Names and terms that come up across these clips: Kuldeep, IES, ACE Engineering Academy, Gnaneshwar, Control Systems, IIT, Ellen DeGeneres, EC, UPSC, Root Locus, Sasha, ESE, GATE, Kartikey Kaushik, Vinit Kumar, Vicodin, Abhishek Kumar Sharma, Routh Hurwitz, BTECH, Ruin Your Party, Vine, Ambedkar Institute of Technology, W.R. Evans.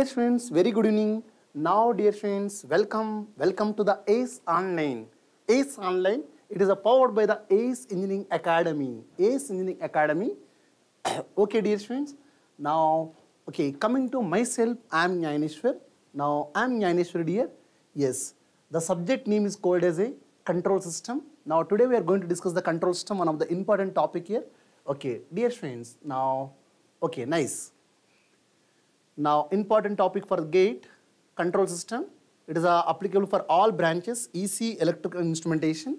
Dear friends, very good evening. Now, dear friends, welcome to the ACE Online. ACE Online, it is powered by the ACE Engineering Academy. ACE Engineering Academy. Okay, dear friends. Now, okay, coming to myself, I am Gnaneshwar. Now, I am Gnaneshwar, dear. Yes, the subject name is called as a control system. Now, today we are going to discuss the control system, one of the important topic here. Okay, dear friends. Now, okay, nice. Now, important topic for GATE, control system. It is applicable for all branches, EC, electrical instrumentation.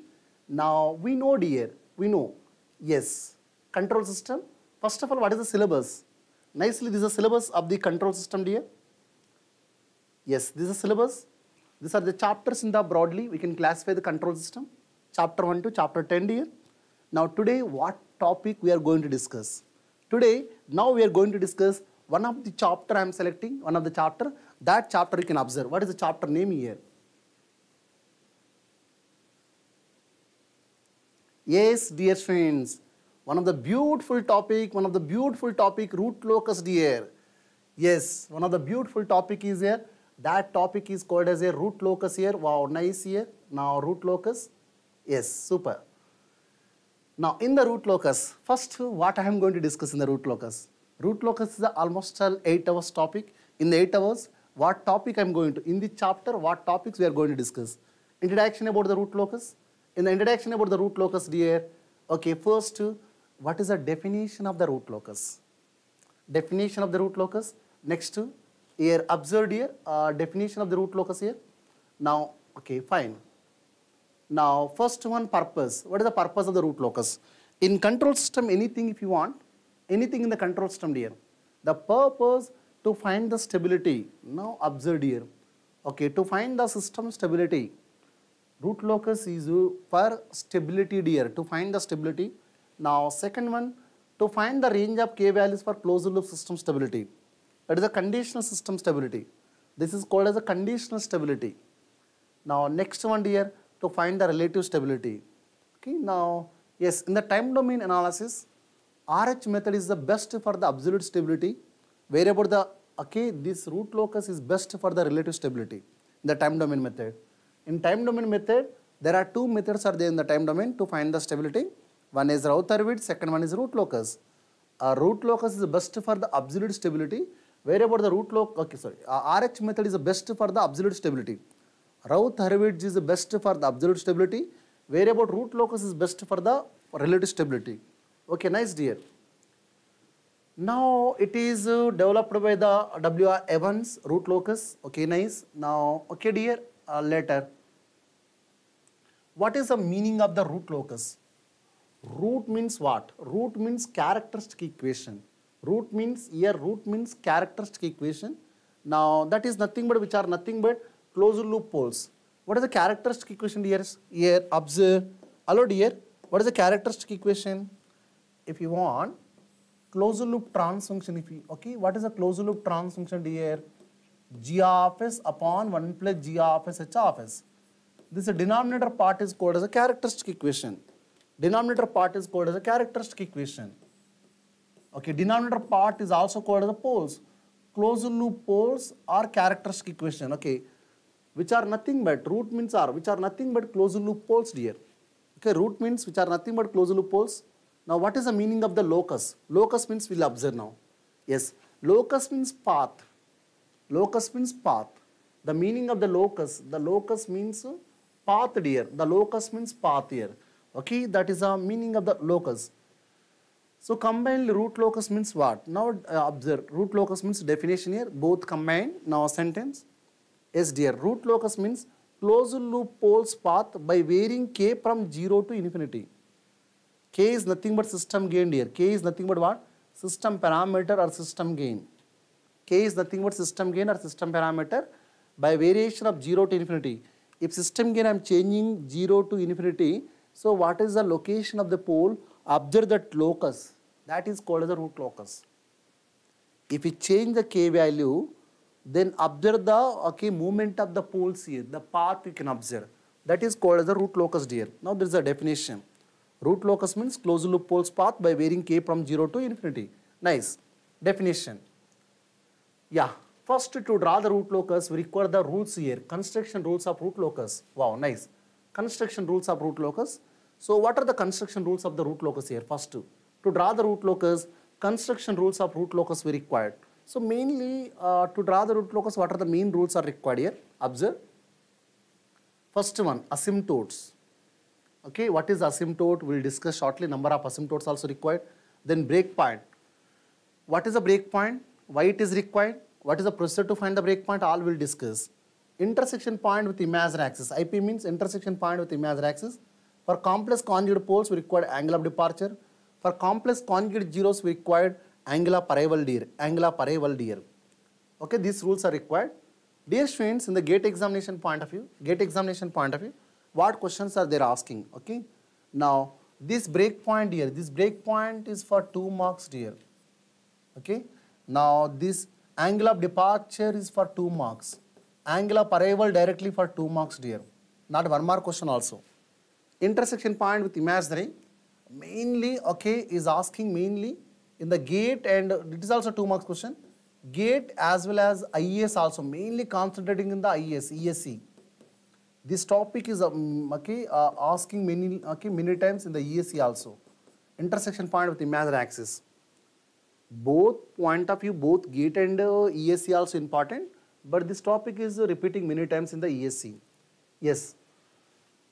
Now, we know, dear, we know. Yes, control system. First of all, what is the syllabus? Nicely, this is the syllabus of the control system, dear. Yes, this is the syllabus. These are the chapters in the broadly. We can classify the control system. Chapter 1 to chapter 10, dear. Now, today, what topic we are going to discuss? Today, now we are going to discuss one of the chapter I am selecting, one of the chapter. That chapter you can observe. What is the chapter name here? Yes, dear friends. One of the beautiful topic, root locus, dear. Yes, one of the beautiful topic is here. That topic is called as a root locus here. Wow, nice here. Now, root locus. Yes, super. Now, in the root locus, first, what I am going to discuss in the root locus? Root locus is almost 8 hours topic. In the 8 hours, what topic I am going to, in the chapter, what topics we are going to discuss? Introduction about the root locus. In the introduction about the root locus, dear, okay, first, what is the definition of the root locus? Definition of the root locus. Next, here, observed here, definition of the root locus here. Now, okay, fine. Now, first one, purpose. What is the purpose of the root locus? In control system, anything if you want, anything in the control system, dear. The purpose to find the stability. Now, observed here. Okay, to find the system stability. Root locus is for stability, dear, to find the stability. Now, second one, to find the range of K values for closed loop system stability. That is a conditional system stability. This is called as a conditional stability. Now, next one, dear, to find the relative stability. Okay, now, yes, in the time domain analysis, RH method is the best for the absolute stability, wherever the, okay, this root locus is best for the relative stability, the time domain method. In time domain method, there are two methods are there in the time domain to find the stability. One is Routh Hurwitz, second one is root locus. Root locus is the best for the absolute stability, wherever the root locus, okay, sorry, RH method is the best for the absolute stability. Routh Hurwitz is the best for the absolute stability, wherever root locus is best for the relative stability. Okay, nice, dear. Now, it is developed by the W.R. Evans, root locus. Okay, nice. Now, okay, dear, later. What is the meaning of the root locus? Root means what? Root means characteristic equation. Root means, here, root means characteristic equation. Now, that is nothing but, which are nothing but closed loop poles. What is the characteristic equation, dear? Here, observe. Hello, dear. What is the characteristic equation? If you want, closed loop trans function, if you, okay, what is a closed loop trans function, dear? G of s upon 1 plus g of s h of s. This denominator part is called as a characteristic equation. Denominator part is called as a characteristic equation. Okay, denominator part is also called as a poles. Closed loop poles are characteristic equation, okay, which are nothing but, root means are, which are nothing but closed loop poles, dear. Okay, root means which are nothing but closed loop poles. Now, what is the meaning of the locus? Locus means we'll observe now. Yes, locus means path. Locus means path. The meaning of the locus means path, dear. The locus means path here. Okay, that is the meaning of the locus. So, combined root locus means what? Now, observe, root locus means definition here, both combined. Now, sentence. Yes, dear, root locus means closed loop poles path by varying k from 0 to infinity. K is nothing but system gain, dear. K is nothing but what? System parameter or system gain. K is nothing but system gain or system parameter by variation of 0 to infinity. If system gain I am changing 0 to infinity, so what is the location of the pole? Observe that locus. That is called as a root locus. If we change the K value, then observe the, okay, movement of the poles here. The path you can observe. That is called as a root locus, dear. Now there is a definition. Root locus means closed loop poles path by varying k from 0 to infinity. Nice. Definition. Yeah. First, to draw the root locus, we require the rules here. Construction rules of root locus. Wow, nice. Construction rules of root locus. So, what are the construction rules of the root locus here? First, to draw the root locus, construction rules of root locus we required. So, mainly to draw the root locus, what are the main rules are required here? Observe. First one, asymptotes. Okay, what is asymptote? We will discuss shortly. Number of asymptotes also required. Then breakpoint. What is a breakpoint? Why it is required? What is the procedure to find the breakpoint? All we will discuss. Intersection point with imaginary axis. IP means intersection point with imaginary axis. For complex conjugate poles, we required angle of departure. For complex conjugate zeros, we required angle of arrival dear. Angle of arrival dear. Okay, these rules are required. Dear students, in the GATE examination point of view, what questions are they asking? Okay, now this breakpoint here, this breakpoint is for 2 marks dear. Okay, now this angle of departure is for 2 marks. Angle of arrival directly for 2 marks dear. Not 1 mark question also. Intersection point with imaginary, mainly okay is asking mainly in the GATE, and it is also 2 marks question. GATE as well as IES also, mainly concentrating in the IES, ESE. This topic is asking many times in the ESE also. Intersection point with imaginary axis. Both point of view, both GATE and ESE also important, but this topic is repeating many times in the ESE. Yes.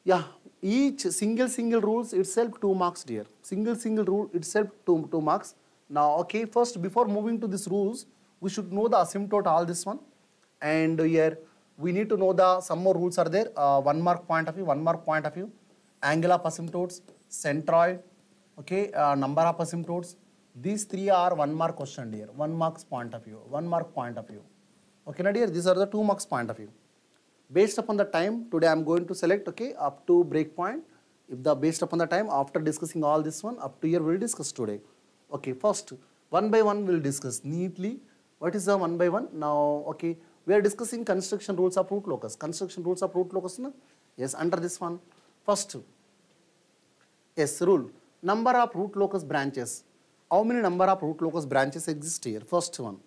Yeah, each single rules itself 2 marks dear. Single rule itself 2 marks. Now, okay, first before moving to these rules, we should know the asymptote, all this one. And here we need to know the some more rules are there. 1 mark point of view, 1 mark point of view. Angle of asymptotes, centroid, okay, number of asymptotes. These three are 1 mark question dear. 1 marks point of view, 1 mark point of view. Okay, now dear, these are the 2 marks point of view. Based upon the time, today I am going to select, okay, up to breakpoint. If the based upon the time, after discussing all this one, up to here we will discuss today. Okay, first, one by one we will discuss neatly. What is the one by one? Now, okay, we are discussing construction rules of root locus. Construction rules of root locus, na? Yes, under this one. First, yes, rule. Number of root locus branches. How many number of root locus branches exist here? First one.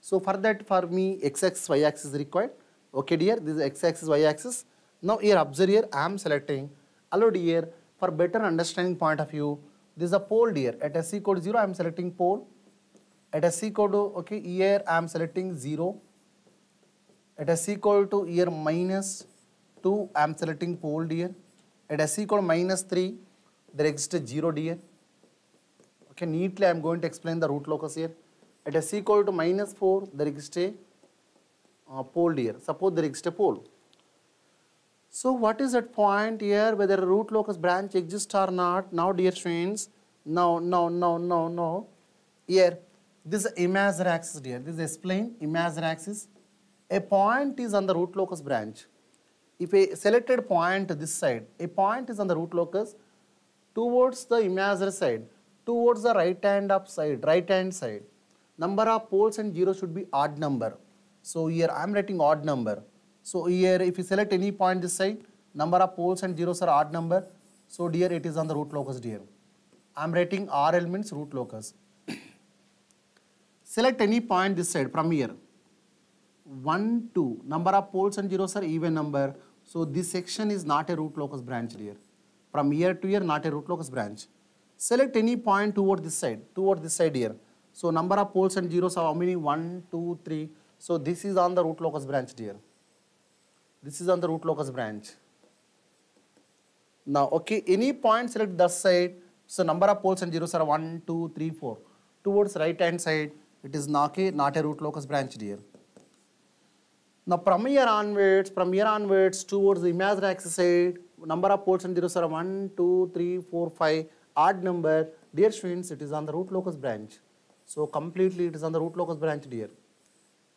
So, for that, for me, x-axis, y-axis is required. Okay, dear, this is x-axis, y-axis. Now, here, observe here, I am selecting. Allowed here, for better understanding point of view, this is a pole dear. At SC code 0, I am selecting pole. At SC code, okay, here I am selecting 0. At SC code to here minus 2, I am selecting pole dear. At SC code minus 3, there exists 0 dear. Okay, neatly I am going to explain the root locus here. At SC code to minus 4, there exists a pole dear. Suppose there exists a pole. So, what is that point here, whether a root locus branch exists or not? Now, dear students, no. Here, this is imaginary axis, dear. This is explained, imaginary axis. A point is on the root locus branch. If a selected point this side, a point is on the root locus towards the imaginary side, towards the right hand up side, right hand side. Number of poles and zeros should be odd number. So, here I am writing odd number. So, here if you select any point this side, number of poles and zeros are odd number. So, dear, it is on the root locus, dear. I am writing RL means root locus. Select any point this side from here. 1, 2. Number of poles and zeros are even number. So, this section is not a root locus branch, dear. From here to here, not a root locus branch. Select any point toward this side, dear. So, number of poles and zeros are how many? 1, 2, 3. So, this is on the root locus branch, dear. This is on the root locus branch. Now, okay, any point select this side. So, number of poles and zeros are 1, 2, 3, 4. Towards right hand side, it is not a root locus branch, dear. Now, from here onwards, towards the imaginary axis side, number of poles and zeros are 1, 2, 3, 4, 5. Odd number, dear students, it is on the root locus branch. So, completely it is on the root locus branch, dear.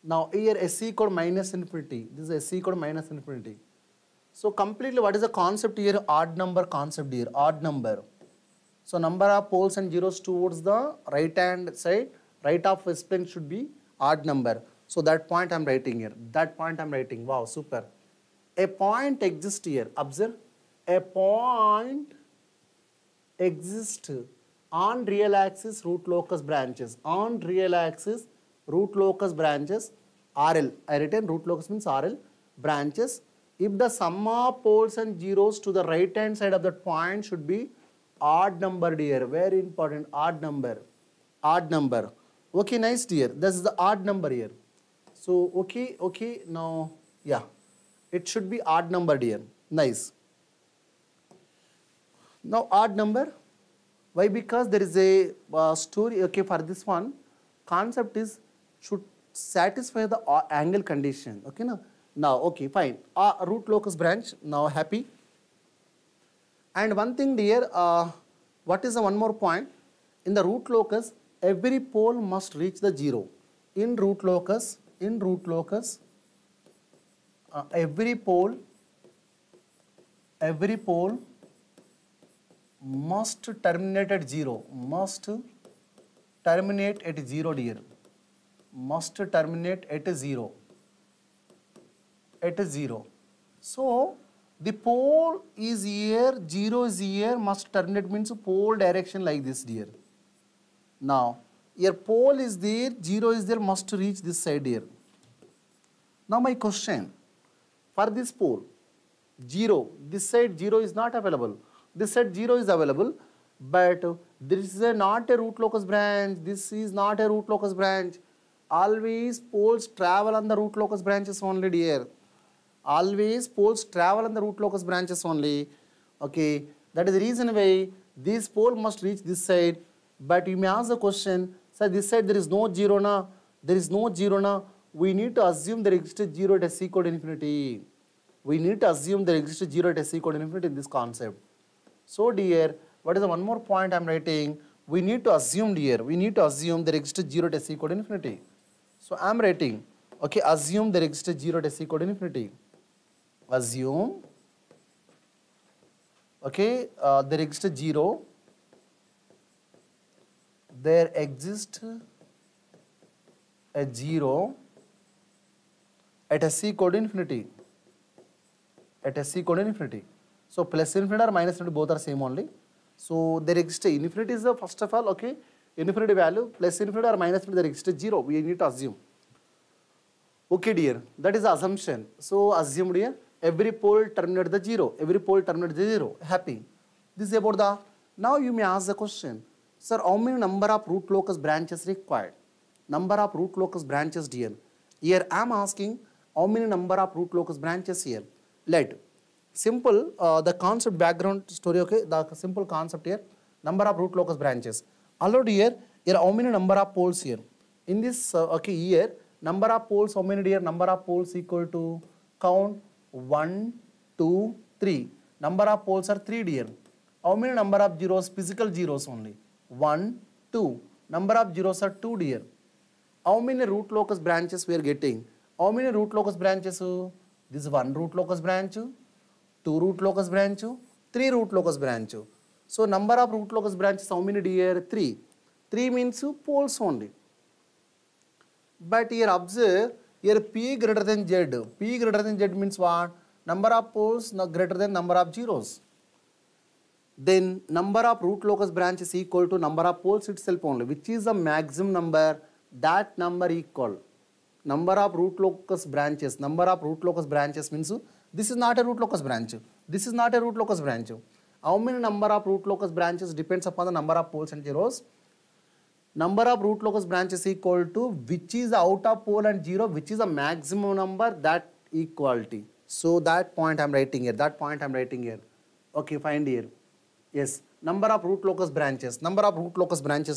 Now, here SC equal minus infinity. This is SC equal minus infinity. So, completely what is the concept here? Odd number concept here. Odd number. So, number of poles and zeros towards the right hand side. Right of explained should be odd number. So, that point I am writing here. That point I am writing. Wow, super. A point exists here. Observe. A point exists on real axis root locus branches. On real axis root locus branches RL. I written root locus means RL branches. If the sum of poles and zeros to the right hand side of that point should be odd number, dear. Very important, odd number. Odd number. Okay, nice, dear. This is the odd number here. So, okay, now, yeah. It should be odd number, dear. Nice. Now, odd number. Why? Because there is a story, okay, for this one. Concept is should satisfy the angle condition, okay, no? Now, okay, fine. Root locus branch, now happy. And one thing, dear, what is the one more point? In the root locus, every pole must reach the zero. In root locus, every pole must terminate at zero. Must terminate at zero. So, the pole is here, zero is here, must terminate means pole direction like this, dear. Now, your pole is there, zero is there, must reach this side here. Now, my question, for this pole, zero, this side zero is not available. This side zero is available, but this is not a root locus branch, this is not a root locus branch. Always poles travel on the root locus branches only, dear. Always poles travel on the root locus branches only. Okay, that is the reason why this pole must reach this side. But you may ask the question, sir, this side there is no zero na, we need to assume there exists zero at SE equal to infinity. We need to assume there exists zero at SE equal to infinity in this concept. So dear, what is the one more point I am writing? We need to assume, dear, there exists zero at SE equal to infinity. So I am writing, okay, assume there exists zero at SE equal to infinity. Assume, okay, there exists zero. There exists a zero at SE equal to infinity. So plus infinity or minus infinity both are same only. So there exists infinity is the first of all, okay, infinity value, plus infinity or minus infinity there exists zero. We need to assume. Okay, dear, that is the assumption. So assume, dear, every pole terminates the zero. Happy. This is about the. Now you may ask the question. Sir, how many number of root locus branches required? Number of root locus branches, dear. Here I am asking how many number of root locus branches here. Let. Simple, the concept background story, okay. The simple concept here. Number of root locus branches. Allowed here, how many number of poles here? In this, okay, here, number of poles, how many, dear? Number of poles equal to count 1, 2, 3. Number of poles are 3, dear. How many number of zeros? Physical zeros only. 1, 2. Number of zeros are 2, dear. How many root locus branches we are getting? How many root locus branches? This is 1 root locus branch, 2 root locus branch, 3 root locus branch. So, number of root locus branches, how many, dear? 3. 3 means poles only. But here observe, here P greater than Z. P greater than Z means what? Number of poles greater than number of zeros. Then number of root locus branch is equal to number of poles itself only, which is the maximum number, that number equal. Number of root locus branches, means this is not a root locus branch. How many number of root locus branches depends upon the number of poles and zeros. Number of root locus branches equal to which is the outer pole and zero, which is the maximum number, that equality. So that point I am writing here, Okay, fine, dear. Yes, number of root locus branches,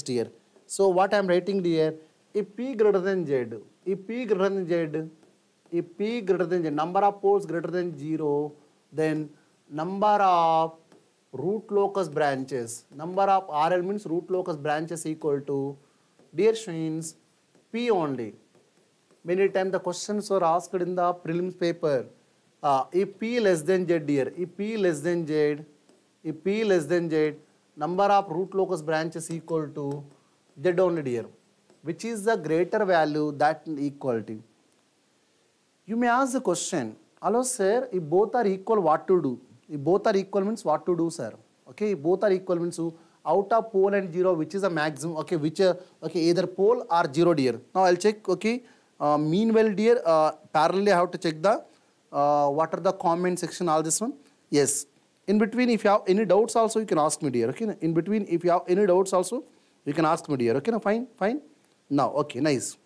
dear. So what I am writing, dear, if P greater than Z, number of poles greater than 0, then number of root locus branches, number of RL means root locus branches equal to, dear students, P only. Many times the questions were asked in the prelims paper. If P less than Z, dear, number of root locus branches equal to Z only, dear, which is the greater value, that equality. You may ask the question, hello sir, if both are equal, what to do? If both are equal means what to do, sir? Okay, if both are equal means out of pole and zero, which is the maximum, okay, either pole or zero, dear. Now I'll check, okay, Meanwhile, dear, parallelly I have to check the, what are the comment section, all this one. Yes. In between, if you have any doubts also, you can ask me, dear. Okay. In between, if you have any doubts also, you can ask me, dear. Okay. No, fine. Fine. Now, okay. Nice.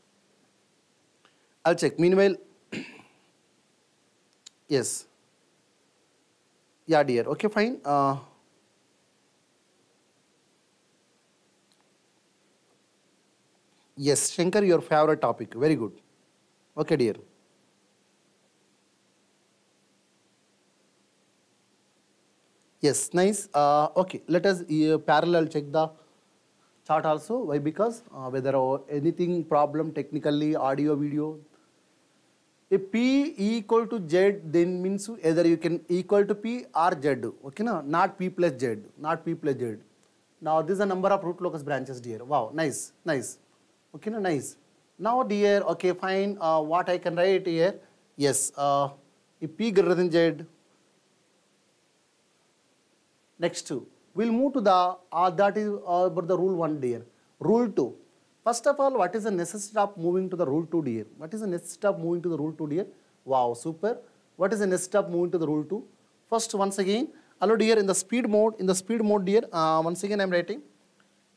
I'll check. Meanwhile, yes. Yeah, dear. Okay, fine. Yes, Shankar, your favorite topic. Very good. Okay, dear. Yes, nice. Okay, let us parallel check the chart also. Why? Because whether or anything problem technically, audio, video. If P equal to Z, then means either you can equal to P or Z. Okay, no? Not P plus Z. Not P plus Z. Now, this is the number of root locus branches, dear. Wow, nice, nice. Okay, no, nice. Now, dear, okay, fine. What I can write here? Yes, if P greater than Z. Next two, we'll move to the, that is about the rule one, dear. Rule two. First of all, what is the necessity of moving to the rule two, dear? What is the necessity of moving to the rule two, dear? Wow, super. What is the necessity of moving to the rule two? First, once again, hello, dear, in the speed mode, dear, once again, I'm writing.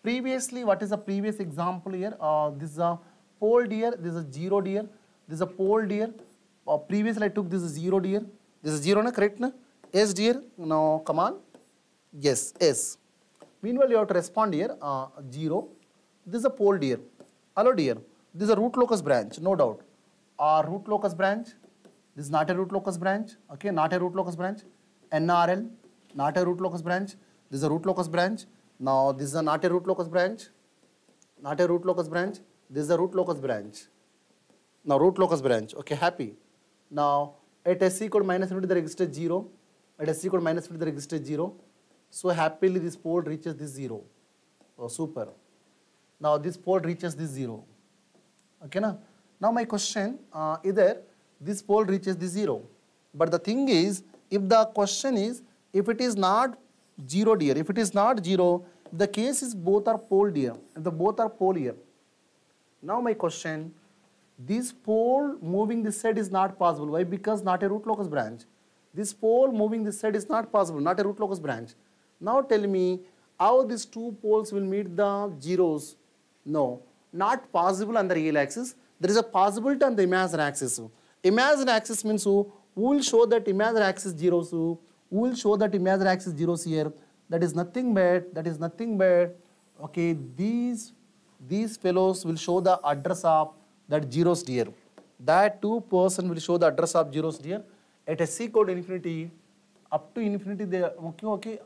Previously, what is the previous example here? This is a pole, dear. This is a zero, dear. This is a pole, dear. Previously, I took this is zero, dear. This is zero, na, correct, na? Yes, dear. Now, come on. Yes, yes. Meanwhile, you have to respond here, zero. This is a pole, dear. Hello, dear. This is a root locus branch, no doubt. Root locus branch. This is not a root locus branch. Okay, not a root locus branch. NRL, not a root locus branch. This is a root locus branch. Now, this is a not a root locus branch. Not a root locus branch. This is a root locus branch. Now, root locus branch. Okay, happy. Now, at SC equal to minus 50, the register is 0. At SC equal to minus 50, the register is 0. So, happily, this pole reaches this 0. Oh, super. Now, this pole reaches this 0. Okay, na? Now, my question, either this pole reaches this 0. But the thing is, if the question is, if it is not 0, dear, if it is not 0, the case is both are pole, dear. If the both are pole here. Now, my question, this pole moving this side is not possible. Why? Because not a root locus branch. This pole moving this side is not possible, not a root locus branch. Now tell me how these two poles will meet the zeros. No, not possible on the real axis. There is a possibility on the imaginary axis. Imaginary axis means who will show that imaginary axis zeros? Who will show that imaginary axis zeros here? That is nothing bad. That is nothing bad. Okay, these fellows will show the address of that zeros, dear. That two person will show the address of zeros, dear. At a C code infinity, up to infinity, they are, okay, okay,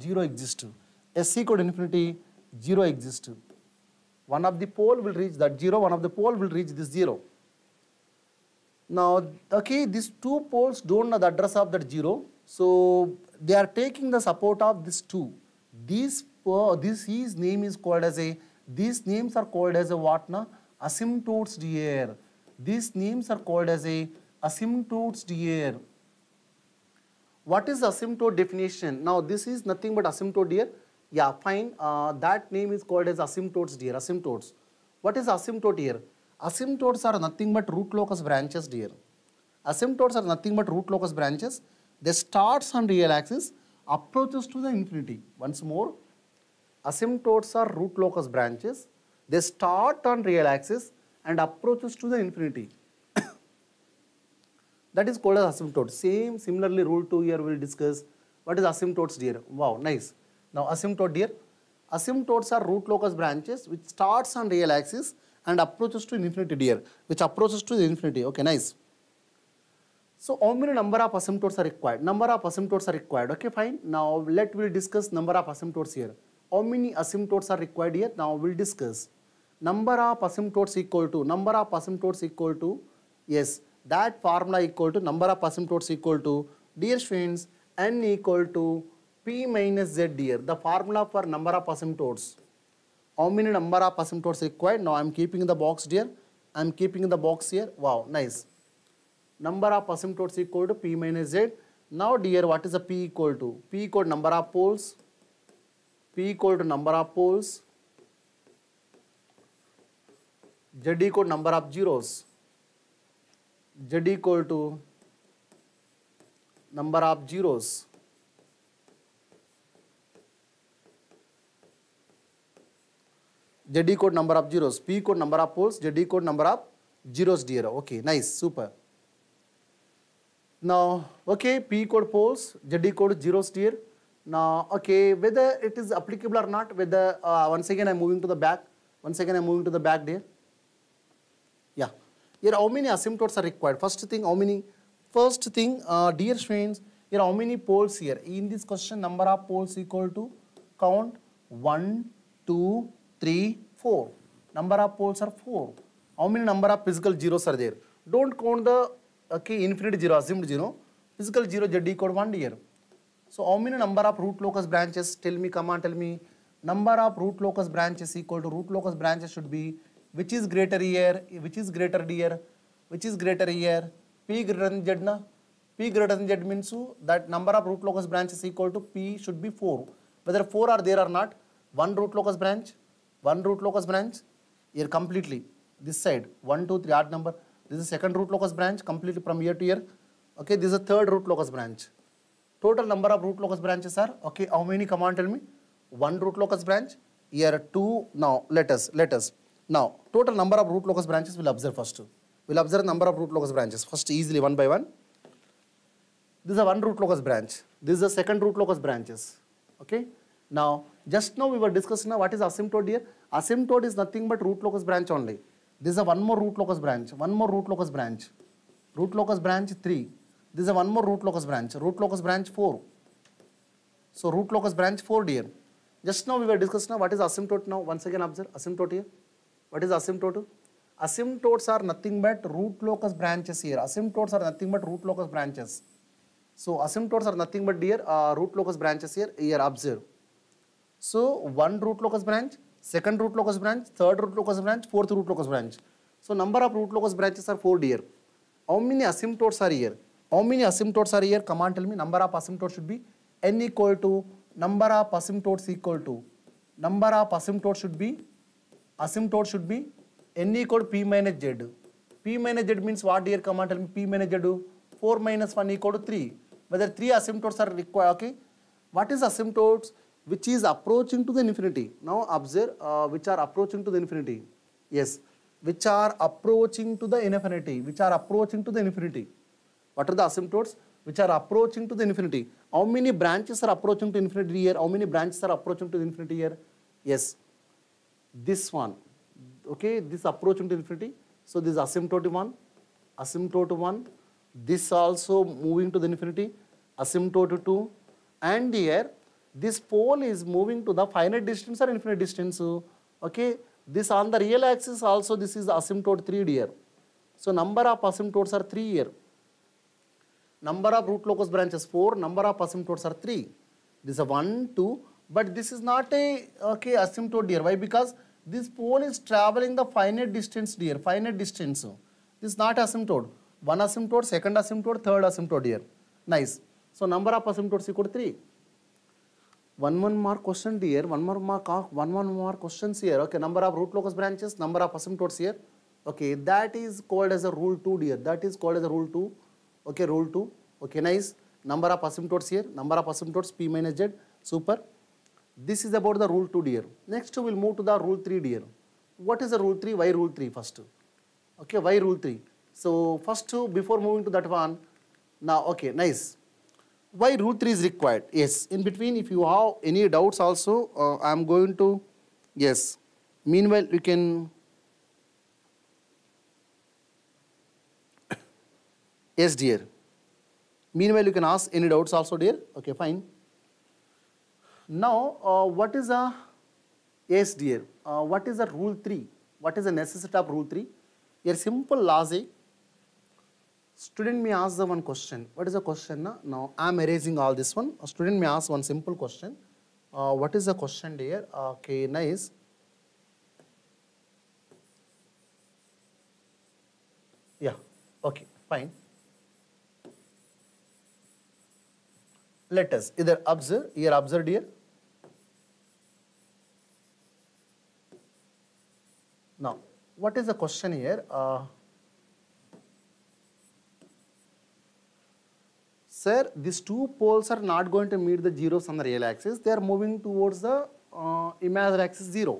zero exists. At C code infinity, zero exists. One of the pole will reach that zero, one of the pole will reach this zero. Now, okay, these two poles don't know the address of that zero, so they are taking the support of this two. His name is called as a, these names are called as a what na? Asymptotes, dear. These names are called as a asymptotes, dear. What is asymptote definition? Now, this is nothing but asymptote, dear. Yeah, fine. That name is called as asymptotes, dear. Asymptotes. What is asymptote here? Asymptotes are nothing but root locus branches, dear. Asymptotes are nothing but root locus branches. They starts on real axis, approaches to the infinity. Once more, asymptotes are root locus branches. They start on real axis and approaches to the infinity. That is called as asymptote. Same, similarly, rule 2 here we will discuss. What is asymptotes, dear? Wow, nice. Now, asymptote, dear. Asymptotes are root locus branches which starts on real axis and approaches to infinity, dear. Which approaches to the infinity. Okay, nice. So, how many number of asymptotes are required? Number of asymptotes are required. Okay, fine. Now, we'll discuss number of asymptotes here. How many asymptotes are required here? Now, we'll discuss. Number of asymptotes equal to. Number of asymptotes equal to. Yes. That formula equal to number of asymptotes equal to, dear friends, n equal to p minus z, dear. The formula for number of asymptotes. How many number of asymptotes required? Now I am keeping in the box, dear. I am keeping in the box here. Wow, nice. Number of asymptotes equal to p minus z. Now, dear, what is the p equal to? P equal to number of poles. P equal to number of poles. Z equal to number of zeros. Z equal to number of zeros P equal number of poles, Z equal number of zeros dear. Okay, nice, super. Now, okay, P equal poles, Z equal to zeros dear. Now, okay, whether it is applicable or not, whether once again I am moving to the back. Dear. Yeah. Here how many asymptotes are required? First thing, dear friends, here how many poles here? In this question, number of poles equal to count 1, 2, 3, 4. Number of poles are 4. How many number of physical zeros are there? Don't count the infinite zero, assumed zero. Physical zero Z equal 1 here. So how many number of root locus branches? Tell me. Number of root locus branches equal to root locus branches should be which is greater here. P greater than Z na. P greater than Z means that number of root locus branches equal to P should be 4. Whether 4 are there or not, one root locus branch here completely. This side 1, 2, 3 odd number. This is second root locus branch completely from here to here. Okay, this is the third root locus branch. Total number of root locus branches are okay. How many? Come on, tell me. One root locus branch. Here 2. Now let us. Now total number of root locus branches we'll observe first. We'll observe number of root locus branches first easily one by one. This is a one root locus branch. This is the second root locus branches. Okay. Now just now we were discussing now what is asymptote here. Asymptote is nothing but root locus branch only. This is a one more root locus branch. Root locus branch 3. This is a one more root locus branch. Root locus branch 4. So root locus branch 4 dear. Just now we were discussing now what is asymptote now. Once again observe asymptote here. What is asymptote? Asymptotes are nothing but root locus branches here. So asymptotes are nothing but dear root locus branches here. Here observe. So one root locus branch, second root locus branch, third root locus branch, fourth root locus branch. So number of root locus branches are 4 dear. How many asymptotes are here? Come on, tell me. Number of asymptotes should be n equal to number of asymptotes equal to asymptote should be n equal to p minus z. P minus z means what dear? Come on, tell me. P minus z do 4 minus 1 equal to 3. Whether 3 asymptotes are required, okay? What is asymptotes? Which is approaching to the infinity. Now observe which are approaching to the infinity. Yes, What are the asymptotes? Which are approaching to the infinity. How many branches are approaching to infinity here? Yes. This one, okay, this approaching to infinity. So this is asymptote 1, this also moving to the infinity, asymptote 2, and here this pole is moving to the finite distance or infinite distance, okay. This on the real axis also, this is asymptote 3 here. So number of asymptotes are 3 here. Number of root locus branches 4, number of asymptotes are 3. This is 1, 2, but this is not a asymptote here. Why? Because this pole is traveling the finite distance dear, This is not asymptote. One asymptote, second asymptote, third asymptote here. Nice. So number of asymptotes equal to 3. One more question here. Okay, number of root locus branches, number of asymptotes here. Okay, that is called as a rule 2 dear. Okay, rule 2. Okay, nice. Number of asymptotes here. Number of asymptotes p minus z. Super. This is about the rule 2 dear. Next we will move to the rule 3 dear. What is the rule 3? Why rule 3 first? Okay, why rule 3? So first before moving to that one, now okay, nice. Why rule 3 is required? Yes, in between if you have any doubts also, I am going to, yes. Meanwhile you can, yes dear. Meanwhile you can ask any doubts also dear. Okay, fine. Now, what is a, yes dear, what is a rule 3? What is the necessity of rule 3? Here simple logic, student may ask the one question. What is the question? Na? Now, I am erasing all this one. A student may ask one simple question. What is the question dear? Okay, nice. Yeah, okay, fine. Let us either observe, here observe dear. Now, what is the question here? sir, these two poles are not going to meet the zeros on the real axis. They are moving towards the imaginary axis 0.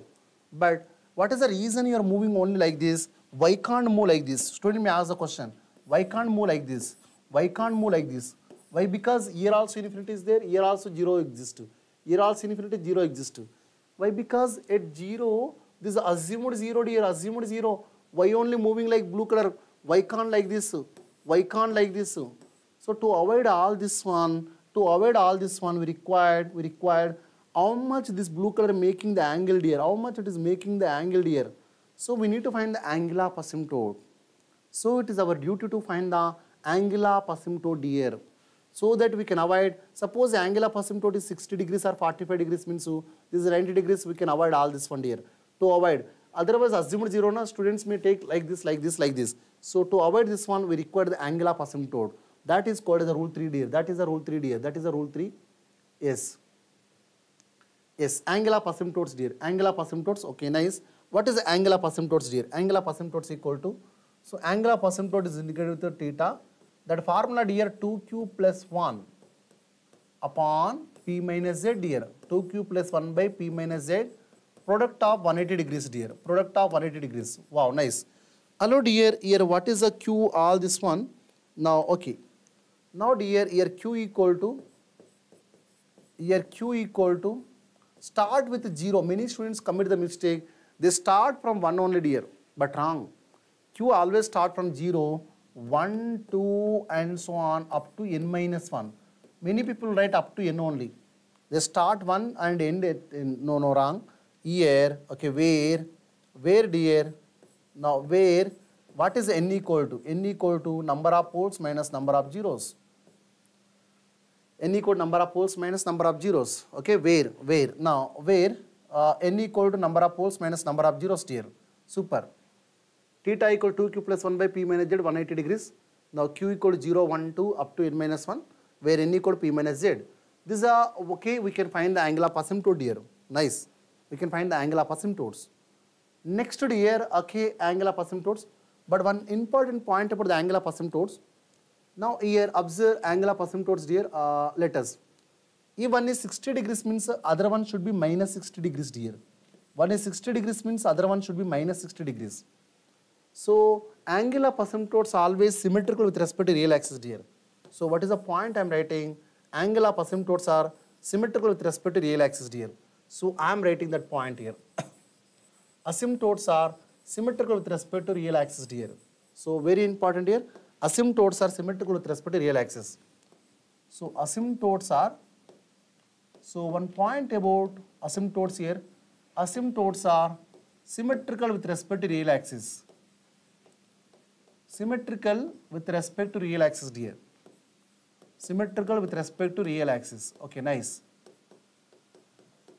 But what is the reason you are moving only like this? Why can't move like this? Student may ask the question, why can't move like this? Why can't move like this? Why? Because here also infinity is there, here also 0 exists. Here also infinity 0 exists. Why? Because at 0, this is assumed 0 here, assumed 0. Why only moving like blue color? Why can't like this? Why can't like this? So to avoid all this one, we required how much this blue color making the angle here, how much it is making the angle here. So we need to find the angle of asymptote. So it is our duty to find the angle of asymptote here, so that we can avoid, suppose the angle of asymptote is 60 degrees or 45 degrees means this is 90 degrees, we can avoid all this one here. To avoid, otherwise assumed zero, na, students may take like this, like this, like this. So to avoid this one, we require the angle of asymptote. That is called as a rule 3 dear. That is a rule 3 dear. That is a rule 3. Yes. Yes. Angle of asymptotes dear. Angle of asymptotes. Okay, nice. What is the angle of asymptotes dear? Angle of asymptotes equal to. So angle of asymptote is indicated with theta. That formula dear 2q plus 1 upon p minus z dear. 2q plus 1 by p minus z. Product of 180 degrees dear. Product of 180 degrees. Wow, nice. Hello dear. Here what is the q all this one? Now, okay. Now dear, here q equal to, start with 0. Many students commit the mistake, they start from 1 only dear, but wrong. Q always start from 0, 1, 2 and so on up to n minus 1. Many people write up to n only. They start 1 and end at n. No, wrong. Here, okay, where dear, now where, what is n equal to? N equal to number of poles minus number of zeros. N equal to number of poles minus number of zeros. Okay, where? Now, where n equal to number of poles minus number of zeros here. Super. Theta equal to 2q plus 1 by p minus z, 180 degrees. Now, q equal to 0, 1, 2 up to n minus 1, where n equal to p minus z. These are, okay, we can find the angle of asymptote here. Nice. We can find the angle of asymptotes. Next here, okay, angle of asymptotes. But one important point about the angle of asymptotes. Now here observe angle of asymptotes dear, let us. If one is 60 degrees means other one should be minus 60 degrees dear. One is 60 degrees means other one should be minus 60 degrees. So angle of asymptotes always symmetrical with respect to real axis dear. So what is the point I am writing? Angle of asymptotes are symmetrical with respect to real axis dear. So I am writing that point here. Asymptotes are symmetrical with respect to real axis here. So very important here. Asymptotes are symmetrical with respect to real axis. So asymptotes are, so one point about asymptotes here, asymptotes are symmetrical with respect to real axis. Symmetrical with respect to real axis here. Symmetrical with respect to real axis. Okay, nice.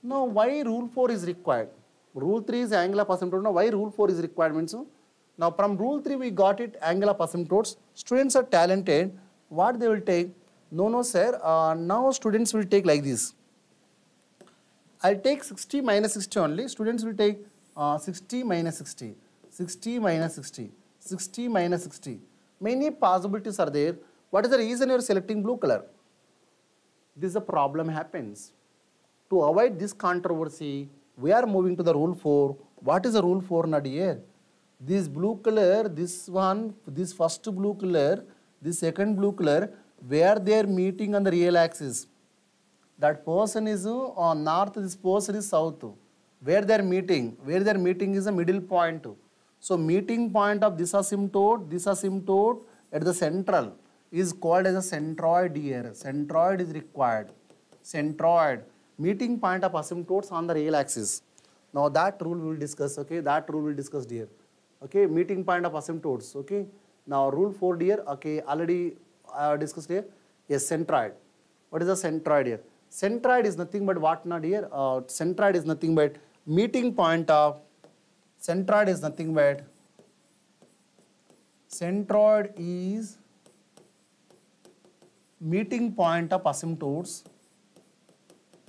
Now why rule 4 is required? Rule 3 is angle of asymptotes. Now, why rule 4 is required means? Now, from rule 3 we got it, angle of asymptotes. Students are talented. What they will take? No, sir. Now, students will take like this. I'll take 60 minus 60 only. Students will take 60 minus 60. 60 minus 60. 60 minus 60. Many possibilities are there. What is the reason you are selecting blue color? This is a problem happens. To avoid this controversy, we are moving to the rule 4. What is the rule 4 now dear? This blue color, this one, this first blue color, this second blue color, where they are meeting on the real axis. That portion is on north, this portion is south. Where they are meeting is the middle point. So meeting point of this asymptote at the central is called as a centroid here. Centroid is required. Centroid. Meeting point of asymptotes on the real axis. Now that rule we will discuss, okay, that rule we will discuss dear. Okay, meeting point of asymptotes, okay. Now rule 4 dear, okay, already discussed here. Yes, centroid. What is a centroid here? Centroid is nothing but what now dear? Centroid is nothing but meeting point of, centroid is nothing but, centroid is meeting point of asymptotes.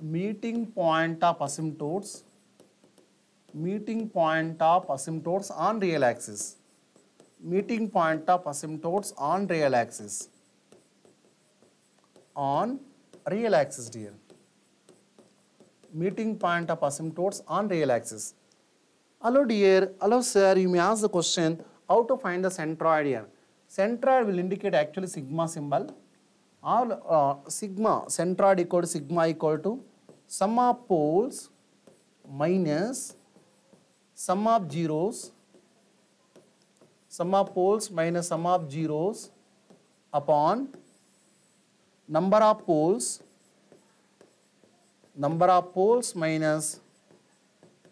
Meeting point of asymptotes, meeting point of asymptotes on real axis, meeting point of asymptotes on real axis. on real axis, dear. Meeting point of asymptotes on real axis. Hello, dear. Hello, sir. You may ask the question, how to find the centroid here? Centroid will indicate actually sigma symbol. All sigma, centroid equal to sigma equal to sum of poles minus sum of zeros, sum of poles minus sum of zeros upon number of poles minus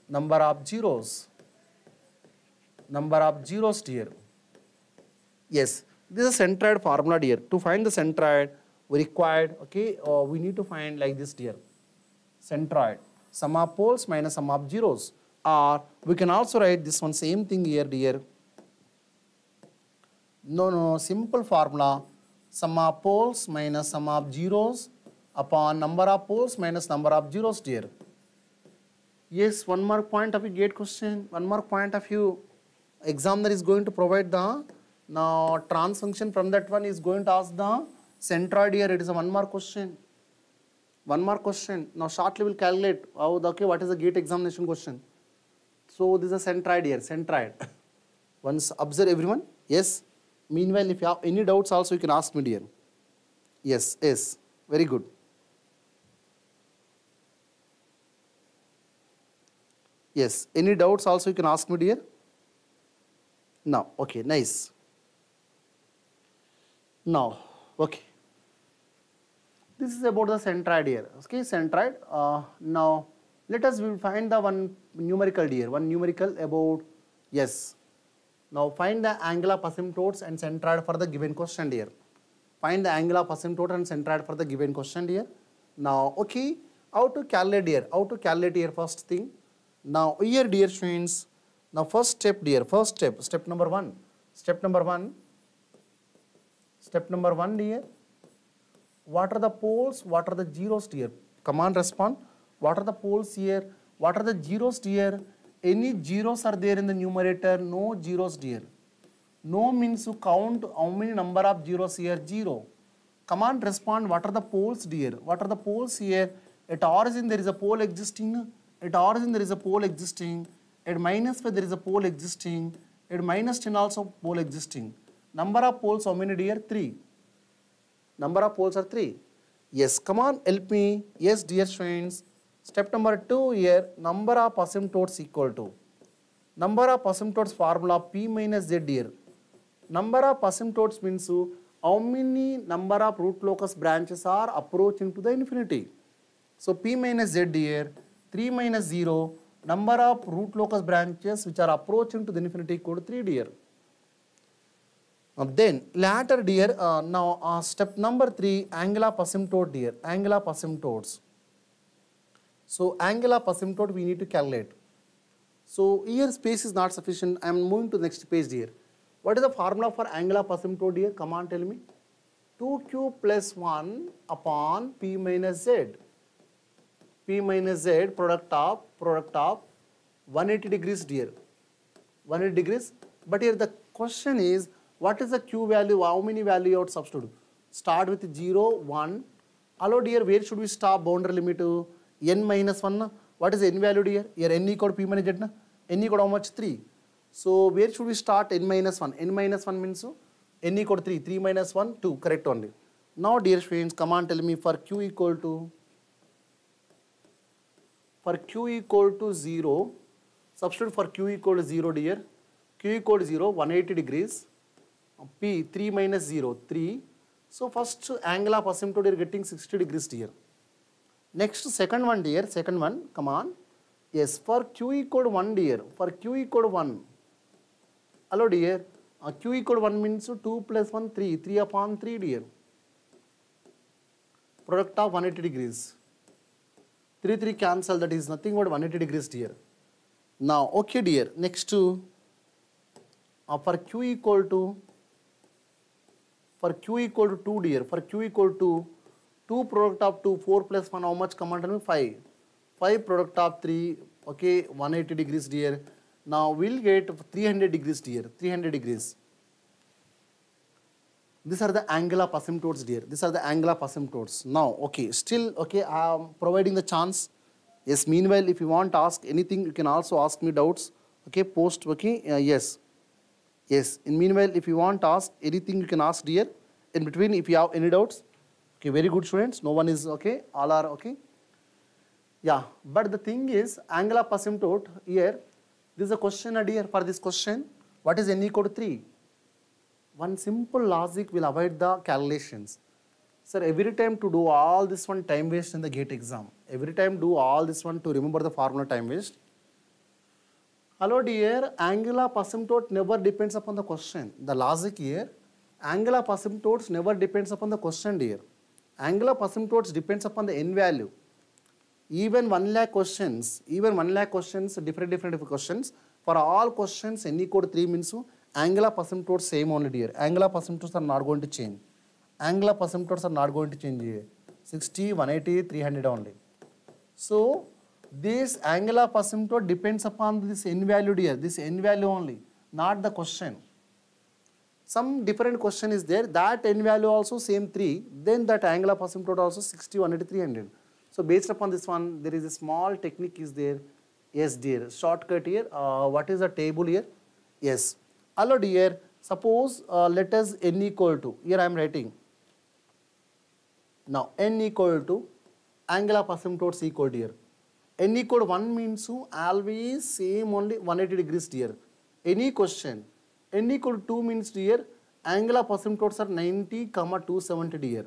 number of zeros, dear. Yes, this is a centroid formula, dear. To find the centroid, we required, okay, we need to find like this, dear. Centroid, sum of poles minus sum of zeros. Or we can also write this one, same thing here, dear. No, simple formula. Sum of poles minus sum of zeros upon number of poles minus number of zeros, dear. Yes, one more point of view GATE question, one more point of view. Examiner is going to provide the, now trans function from that one is going to ask the centroid here. It is a one more question. One more question. Now shortly we will calculate how the, okay, what is the GATE examination question. So this is a centroid here, centroid. Once observe everyone. Yes. Meanwhile, if you have any doubts also you can ask me, dear. Yes, yes. Very good. Yes, any doubts also you can ask me, dear. Now, okay, nice. Now, okay. This is about the centroid here. Okay, centroid. Now, let us find the one numerical, dear. One numerical about, yes. Now, find the angle of asymptotes and centroid for the given question, dear. Find the angle of asymptote and centroid for the given question, dear. Now, okay, how to calculate here? How to calculate here, first thing. Now, here, dear students, now first step, dear, first step, step number one, dear, what are the poles, what are the zeros, dear, command respond, what are the poles here, what are the zeros, dear, any zeros are there in the numerator, no zeros, dear, no means you count how many number of zeros here, zero, command respond, what are the poles, dear, what are the poles here, at origin there is a pole existing, at origin there is a pole existing, at minus 5 there is a pole existing, at minus 10 also pole existing. Number of poles how many, dear? 3. Number of poles are 3. Yes, come on, help me. Yes, dear students. Step number 2 here, number of asymptotes equal to. Number of asymptotes formula P minus Z, dear. Number of asymptotes means how many number of root locus branches are approaching to the infinity. So P minus Z, dear. 3 minus 0, number of root locus branches which are approaching to the infinity equal to 3, dear. Then later, dear, now step number 3, angle of asymptote, dear, angle of asymptotes. So angle of asymptote we need to calculate. So here space is not sufficient. I am moving to the next page, dear. What is the formula for angle of asymptote, dear? Come on, tell me. 2q plus 1 upon p minus z. P minus Z product of 180 degrees, dear. 180 degrees. But here the question is, what is the Q value? How many value you have to substitute? Start with 0, 1. Hello, dear, where should we stop boundary limit to N minus 1? What is N value, dear? Here N equal to P minus Z. N equal to how much? 3. So where should we start N minus 1? N minus 1 means N equal to 3. 3 minus 1, 2. Correct only. Now, dear friends, come on, tell me for Q equal to... For q equal to 0, substitute for q equal to 0, dear. Q equal to 0, 180 degrees. P, 3 minus 0, 3. So, first angle of asymptote, you are getting 60 degrees, dear. Next, second one, dear. Second one, come on. Yes, for q equal to 1, dear. For q equal to 1. Hello, dear. Q equal to 1 means 2 plus 1, 3. 3 upon 3, dear. Product of 180 degrees. 3, 3 cancel, that is nothing but 180 degrees, dear. Now, okay, dear, next to, for q equal to 2, dear, for q equal to 2 product of 2, 4 plus 1, how much, command tell me, 5. 5 product of 3, okay, 180 degrees, dear. Now, we'll get 300 degrees, dear, 300 degrees. These are the angle of asymptotes, dear. These are the angle of asymptotes. Now, okay, still, okay, I'm providing the chance. Yes, meanwhile, if you want to ask anything, you can also ask me doubts. Okay, post, okay, yes. Yes, and meanwhile, if you want to ask anything, you can ask, dear. In between, if you have any doubts, okay, very good students. No one is, okay, all are, okay. Yeah, but the thing is, angle of asymptote here, this is a question, dear, for this question. What is NE code 3? One simple logic will avoid the calculations. Sir, every time to do all this one time waste in the GATE exam. Every time do all this one to remember the formula time waste. Hello dear, angle of asymptote never depends upon the question. The logic here, angle of asymptotes never depends upon the question dear. Angle of asymptotes depends upon the N value. Even 1 lakh questions, different questions. For all questions, NE code 3 means angle of asymptotes same only dear. Angle of asymptotes are not going to change. Angle of asymptotes are not going to change here. 60, 180, 300 only. So, this angle of asymptote depends upon this N value here. This N value only, not the question. Some different question is there. That N value also same 3. Then that angle of asymptote also 60, 180, 300. So, based upon this one, there is a small technique is there. Yes dear. Shortcut here. What is the table here? Yes. Hello dear. Suppose let us N equal to, here I am writing. Now N equal to angle of asymptotes equal dear. N equal to 1 means always same only 180 degrees dear. Any question. N equal to 2 means dear angle of asymptotes are 90, 270 dear.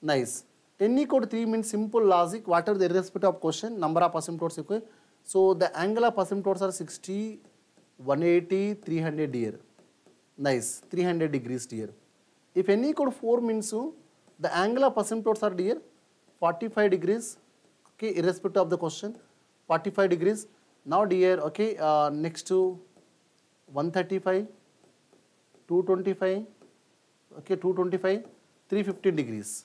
Nice. N equal to 3 means simple logic. What are the irrespective of question? Number of asymptotes equal. So the angle of asymptotes are 60, 180, 300 dear. Nice, 300 degrees dear. If N equal to 4 means the angle of asymptotes are dear 45 degrees, okay, irrespective of the question, 45 degrees. Now dear, okay, next to 135, 225, okay, 225, 315 degrees.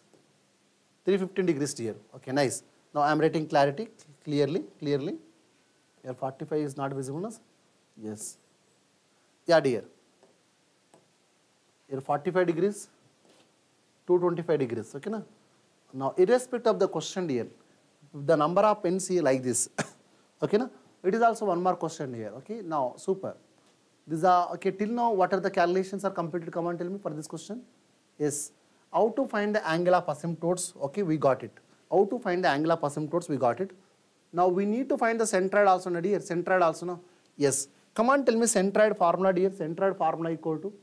315 degrees dear, okay, nice. Now I am writing clarity, clearly. Your 45 is not visible, no? Yes. Yeah dear. Here 45 degrees, 225 degrees, okay na? Now, irrespective of the question here, the number of pens here like this, okay na? It is also one more question here, okay? Now, super. These are, okay, till now, what are the calculations are completed? Come on, tell me for this question. Yes. How to find the angle of asymptotes? Okay, we got it. How to find the angle of asymptotes? We got it. Now, we need to find the centroid also, na dear. Centroid also, no? Yes. Come on, tell me centroid formula, dear. Centroid formula equal to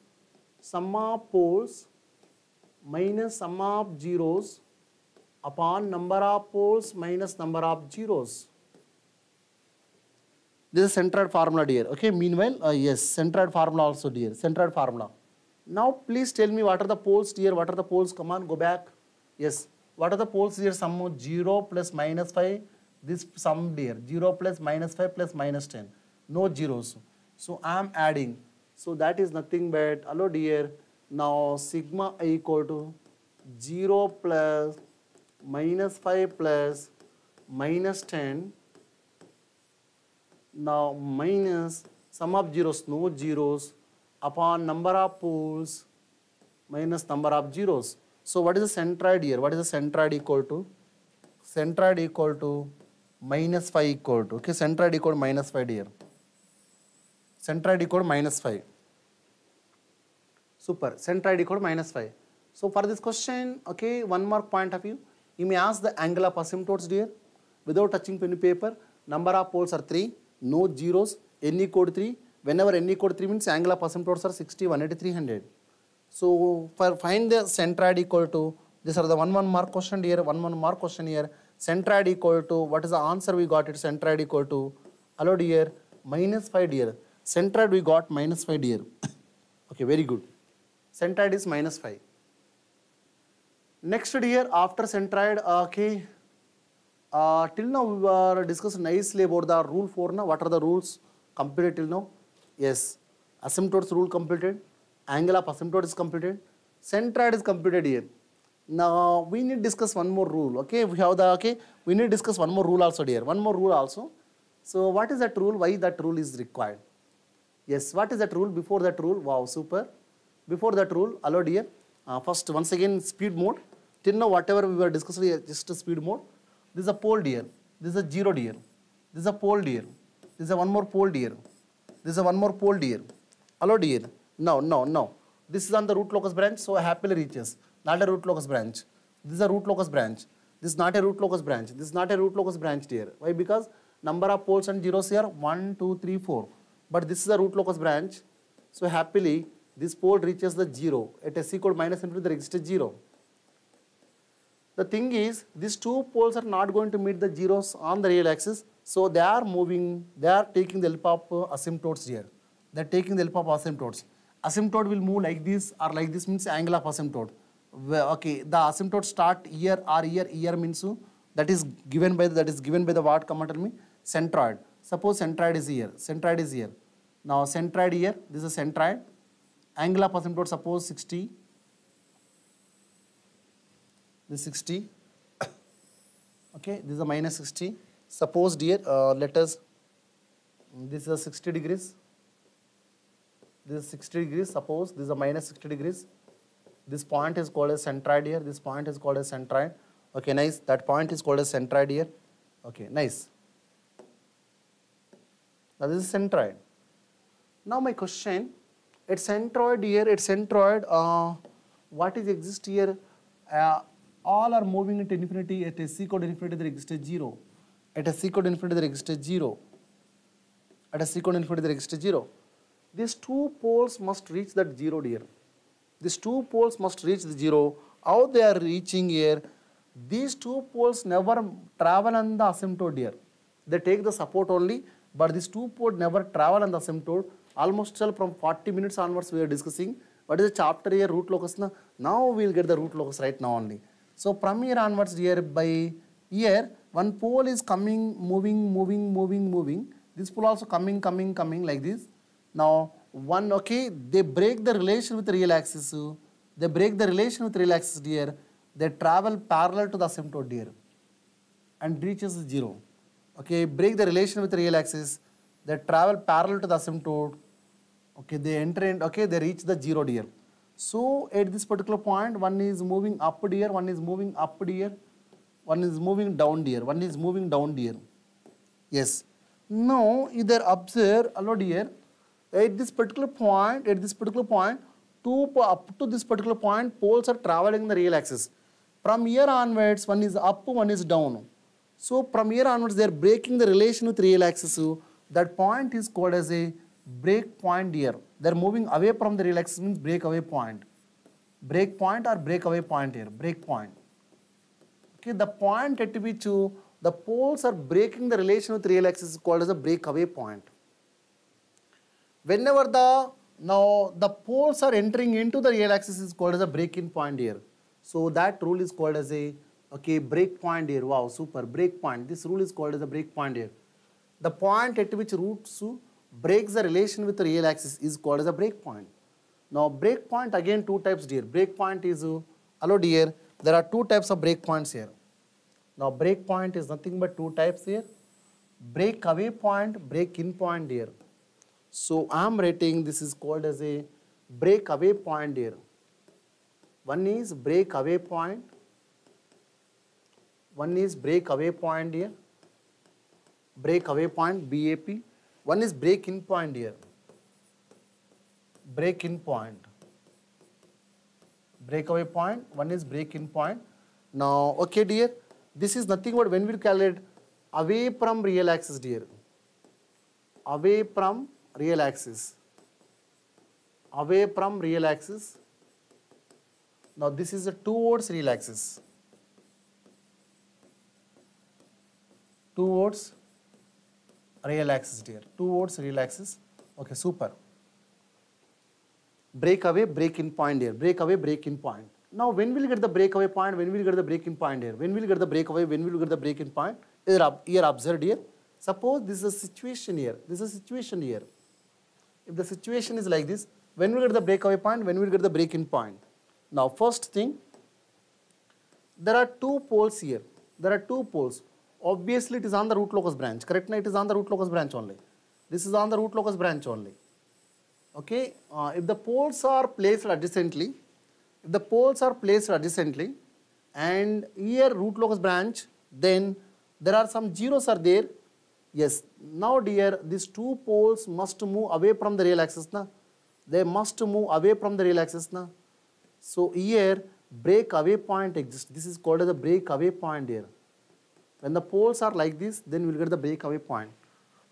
sum of poles minus sum of zeros upon number of poles minus number of zeros. This is centroid formula, dear. Okay, meanwhile, yes, centroid formula also, dear. Centroid formula. Now, please tell me what are the poles, dear. What are the poles? Come on, go back. Yes. What are the poles, dear? Sum of 0 plus minus 5. This sum, dear. 0 plus minus 5 plus minus 10. No zeros. So, I am adding. So that is nothing but, hello dear, now sigma I equal to 0 plus minus 5 plus minus 10. Now minus sum of zeros, no zeros, upon number of poles minus number of zeros. So what is the centroid here? What is the centroid equal to? Centroid equal to minus 5 equal to, okay, centroid equal to minus 5 here. Centroid equal to minus 5. Super. Centroid equal to minus 5. So, for this question, okay, one more point of view. You may ask the angle of asymptotes, dear. Without touching pen and paper, number of poles are 3. No zeros. N equal to 3. Whenever N equal to 3 means angle of asymptotes are 60, 180, 300. So, for find the centroid equal to, these are the one mark question, dear. One mark question here. Centroid equal to, what is the answer we got? It centroid equal to, hello, dear, minus 5, dear. Centroid we got minus 5 dear. Okay, very good. Centroid is minus 5. Next dear, after centroid, okay, till now we were discussing nicely about the rule 4. Now, what are the rules completed till now? Yes, asymptotes rule completed, angle of asymptote is completed, centroid is completed here. Now, we need to discuss one more rule, okay, we have the, okay, we need to discuss one more rule also dear, one more rule also. So, what is that rule, why that rule is required? Yes, what is that rule? Before that rule, wow, super. Before that rule allowed here, first once again speed mode. Till now whatever we were discussing here, just a speed mode. This is a pole here, this is a zeroed here, this is a pole here, this is a one more pole here, this is a one more pole here. Allowed here. No. This is on the root locus branch, so happily reaches. Not a root locus branch. This is a root locus branch. This is not a root locus branch. This is not a root locus branch here. Why? Because number of poles and zeros here 1, 2, 3, 4. But this is a root locus branch. So happily, this pole reaches the 0 at a C code minus infinity the register 0. The thing is, these two poles are not going to meet the zeros on the real axis. So they are moving, they are taking the help of asymptotes here. They are taking the help of asymptotes. Asymptote will move like this or like this means angle of asymptote. Okay, the asymptote start here or here, here means that is given by the what come and tell me? Centroid. Suppose centroid is here, centroid is here. Now centroid here, this is a centroid. Angle of asymptote suppose 60. This is 60. Okay, this is a minus 60. Suppose here, let us, this is 60 degrees. This is 60 degrees, suppose this is a minus 60 degrees. This point is called as centroid here, this point is called as centroid. Okay, nice. That point is called as centroid here. Okay, nice. Now this is centroid. Now my question, it's centroid here, it's centroid. What is exist here? All are moving into infinity, at a C code infinity there exists 0. At a C code infinity there exists 0. At a C code infinity there exists 0. These two poles must reach that 0 here. These two poles must reach the 0. How they are reaching here? These two poles never travel on the asymptote here. They take the support only, but these two poles never travel on the asymptote. Almost till from 40 minutes onwards we are discussing. What is the chapter here? Root locus. Now we will get the root locus right now only. So from here onwards here by here, one pole is coming, moving. This pole also coming like this. Now, they break the relation with the real axis. They break the relation with real axis here. They travel parallel to the asymptote here and reaches 0. Okay, break the relation with the real axis. They travel parallel to the asymptote. Okay, they enter and okay, they reach the 0 here. So at this particular point, one is moving up here, one is moving up here, one is moving down here, one is moving down here. Yes. Now, either observe allowed here. At this particular point, up to this particular point, poles are traveling the real axis. From here onwards, one is up, one is down. So from here onwards, they are breaking the relation with real axis. So that point is called as a break point here. They are moving away from the real axis, means breakaway point. Break point or breakaway point here. Break point. Okay, the point at which the poles are breaking the relation with real axis is called as a breakaway point. Whenever the poles are entering into the real axis is called as a break-in point here. So that rule is called as a, break point here. Wow, super, break point. This rule is called as a break point here. The point at which roots breaks the relation with the real axis is called as a break point. Now break point again two types here. Break point is, allowed here, there are two types of break points here. Now break point is nothing but two types here. Break away point, break-in point here. So I am writing this is called as a breakaway point here. One is breakaway point. One is breakaway point here. Breakaway point BAP. One is break-in point here. Break-in point. Breakaway point. One is break-in point. Now, okay dear, this is nothing but when we calculate away from real axis dear. Away from real axis, away from real axis. Now this is a towards real axis, towards real axis dear, towards real axis. Okay, super. Breakaway, break-in point here, breakaway, break-in point. Now when will get the breakaway point, when will get the break-in point here, when will get the breakaway, when will get the break-in point, here observed here. Suppose this is a situation here, this is a situation here. If the situation is like this, when we get the breakaway point, when we get the break-in point. Now first thing, there are two poles here, there are two poles. Obviously it is on the root locus branch, correct? It is on the root locus branch only. This is on the root locus branch only. Okay, if the poles are placed adjacently, and here root locus branch, then there are some zeros are there. Yes, now dear, these two poles must move away from the real axis, na? They must move away from the real axis, na? So here breakaway point exists. This is called as a breakaway point here. When the poles are like this, then we will get the breakaway point.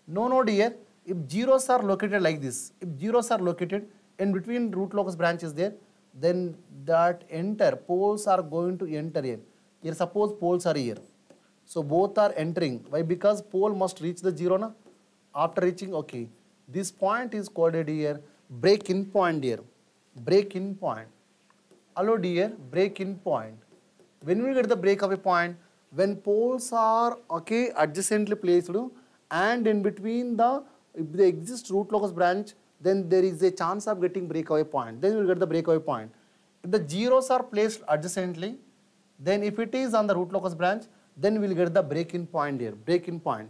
No dear, if zeros are located like this, in between root locus branch is there, then that enter, poles are going to enter here. Here suppose poles are here. So both are entering. Why? Because pole must reach the zero, na? After reaching, okay. This point is called here, break-in point here. Break-in point. Hello dear, break-in point. When we get the breakaway point? When poles are, okay, adjacently placed, and in between the, if they exist root locus branch, then there is a chance of getting breakaway point. Then we will get the breakaway point. If the zeros are placed adjacently, then if it is on the root locus branch, then we will get the break-in point here, break-in point.